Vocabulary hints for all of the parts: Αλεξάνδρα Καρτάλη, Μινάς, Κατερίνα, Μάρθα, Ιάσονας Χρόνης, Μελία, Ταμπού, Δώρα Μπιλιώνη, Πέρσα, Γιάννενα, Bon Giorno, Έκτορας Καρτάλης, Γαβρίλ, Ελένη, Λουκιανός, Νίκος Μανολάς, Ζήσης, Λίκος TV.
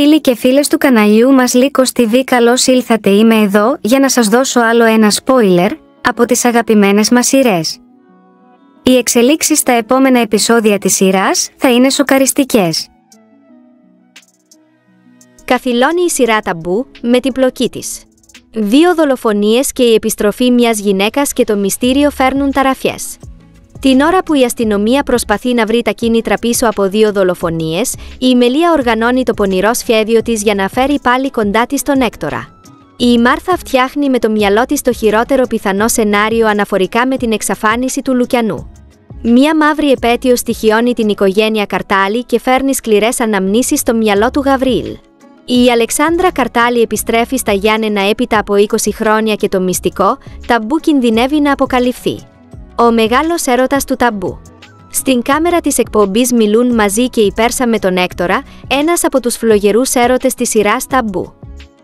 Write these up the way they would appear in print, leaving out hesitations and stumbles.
Φίλοι και φίλες του καναλιού μας Λίκος TV, καλώς ήλθατε. Είμαι εδώ για να σας δώσω άλλο ένα spoiler από τις αγαπημένες μας σειρές. Οι εξελίξεις στα επόμενα επεισόδια της σειράς θα είναι σοκαριστικές. Καθυλώνει η σειρά Ταμπού με την πλοκή της. Δύο δολοφονίες και η επιστροφή μιας γυναίκας και το μυστήριο φέρνουν ταραφιές. Την ώρα που η αστυνομία προσπαθεί να βρει τα κίνητρα πίσω από δύο δολοφονίες, η Μελία οργανώνει το πονηρό σχέδιο της για να φέρει πάλι κοντά της τον Έκτορα. Η Μάρθα φτιάχνει με το μυαλό της το χειρότερο πιθανό σενάριο αναφορικά με την εξαφάνιση του Λουκιανού. Μία μαύρη επέτειο στοιχιώνει την οικογένεια Καρτάλη και φέρνει σκληρές αναμνήσεις στο μυαλό του Γαβρίλ. Η Αλεξάνδρα Καρτάλη επιστρέφει στα Γιάννενα έπειτα από 20 χρόνια και το μυστικό Ταμπού κινδυνεύει να αποκαλυφθεί. Ο μεγάλος έρωτας του Ταμπού. Στην κάμερα της εκπομπής μιλούν μαζί και η Πέρσα με τον Έκτορα, ένας από τους φλογερούς έρωτες της σειράς Ταμπού.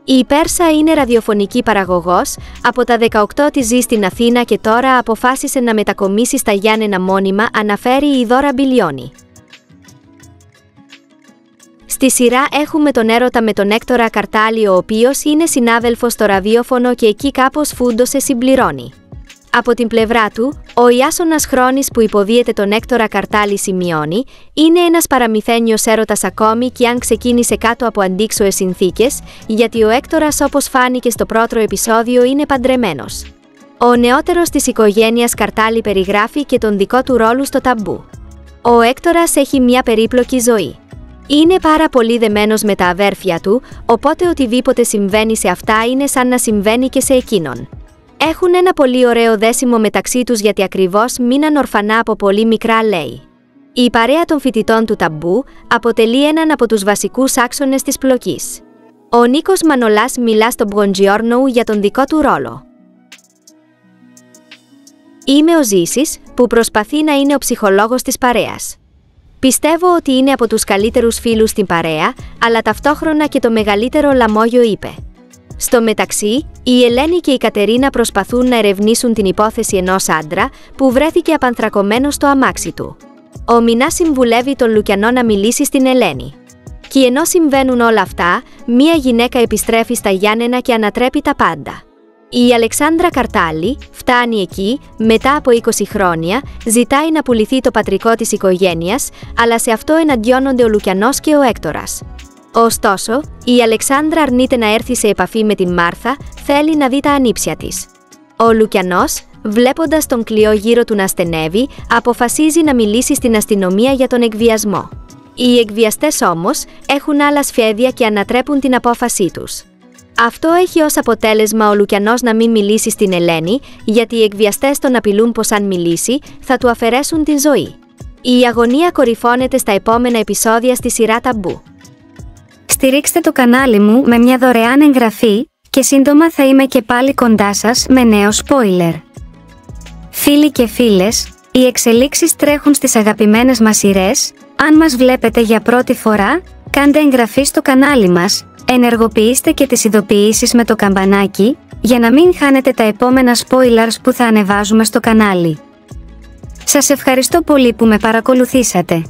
Η Πέρσα είναι ραδιοφωνική παραγωγός, από τα 18 της ζει στην Αθήνα και τώρα αποφάσισε να μετακομίσει στα Γιάννενα μόνιμα, αναφέρει η Δώρα Μπιλιώνη. Στη σειρά έχουμε τον έρωτα με τον Έκτορα Καρτάλη, ο οποίος είναι συνάδελφος στο ραδιόφωνο και εκεί κάπως φούντωσε, συμπληρώνει. Από την πλευρά του, ο Ιάσονας Χρόνης που υποδίεται τον Έκτορα Καρτάλη σημειώνει, είναι ένας παραμυθένιος έρωτας ακόμη και αν ξεκίνησε κάτω από αντίξωες συνθήκες, γιατί ο Έκτορας, όπως φάνηκε στο πρώτο επεισόδιο, είναι παντρεμένος. Ο νεότερος της οικογένειας Καρτάλη περιγράφει και τον δικό του ρόλο στο Ταμπού. Ο Έκτορας έχει μια περίπλοκη ζωή. Είναι πάρα πολύ δεμένος με τα αδέρφια του, οπότε οτιδήποτε συμβαίνει σε αυτά είναι σαν να συμβαίνει και σε εκείνον. Έχουν ένα πολύ ωραίο δέσιμο μεταξύ τους γιατί ακριβώς μείναν ορφανά από πολύ μικρά, λέει. Η παρέα των φοιτητών του Ταμπού αποτελεί έναν από τους βασικούς άξονες της πλοκής. Ο Νίκος Μανολάς μιλά στον Bon Giorno για τον δικό του ρόλο. Είμαι ο Ζήσης που προσπαθεί να είναι ο ψυχολόγος της παρέας. Πιστεύω ότι είναι από τους καλύτερους φίλους στην παρέα, αλλά ταυτόχρονα και το μεγαλύτερο λαμόγιο, είπε. Στο μεταξύ, η Ελένη και η Κατερίνα προσπαθούν να ερευνήσουν την υπόθεση ενός άντρα που βρέθηκε απανθρακωμένος στο αμάξι του. Ο Μινάς συμβουλεύει τον Λουκιανό να μιλήσει στην Ελένη. Και ενώ συμβαίνουν όλα αυτά, μία γυναίκα επιστρέφει στα Γιάννενα και ανατρέπει τα πάντα. Η Αλεξάνδρα Καρτάλη φτάνει εκεί, μετά από 20 χρόνια, ζητάει να πουληθεί το πατρικό της οικογένειας, αλλά σε αυτό εναντιώνονται ο Λουκιανός και ο Έκτορας. Ωστόσο, η Αλεξάνδρα αρνείται να έρθει σε επαφή με την Μάρθα, θέλει να δει τα ανήψια της. Ο Λουκιανός, βλέποντας τον κλειό γύρω του να στενεύει, αποφασίζει να μιλήσει στην αστυνομία για τον εκβιασμό. Οι εκβιαστές όμως έχουν άλλα σχέδια και ανατρέπουν την απόφασή τους. Αυτό έχει ως αποτέλεσμα ο Λουκιανός να μην μιλήσει στην Ελένη, γιατί οι εκβιαστές τον απειλούν πως αν μιλήσει θα του αφαιρέσουν την ζωή. Η αγωνία κορυφώνεται στα επόμενα επεισόδια στη σειρά Ταμπού. Στηρίξτε το κανάλι μου με μια δωρεάν εγγραφή και σύντομα θα είμαι και πάλι κοντά σας με νέο spoiler. Φίλοι και φίλες, οι εξελίξεις τρέχουν στις αγαπημένες μας σειρές. Αν μας βλέπετε για πρώτη φορά, κάντε εγγραφή στο κανάλι μας, ενεργοποιήστε και τις ειδοποιήσεις με το καμπανάκι για να μην χάνετε τα επόμενα spoilers που θα ανεβάζουμε στο κανάλι. Σας ευχαριστώ πολύ που με παρακολουθήσατε.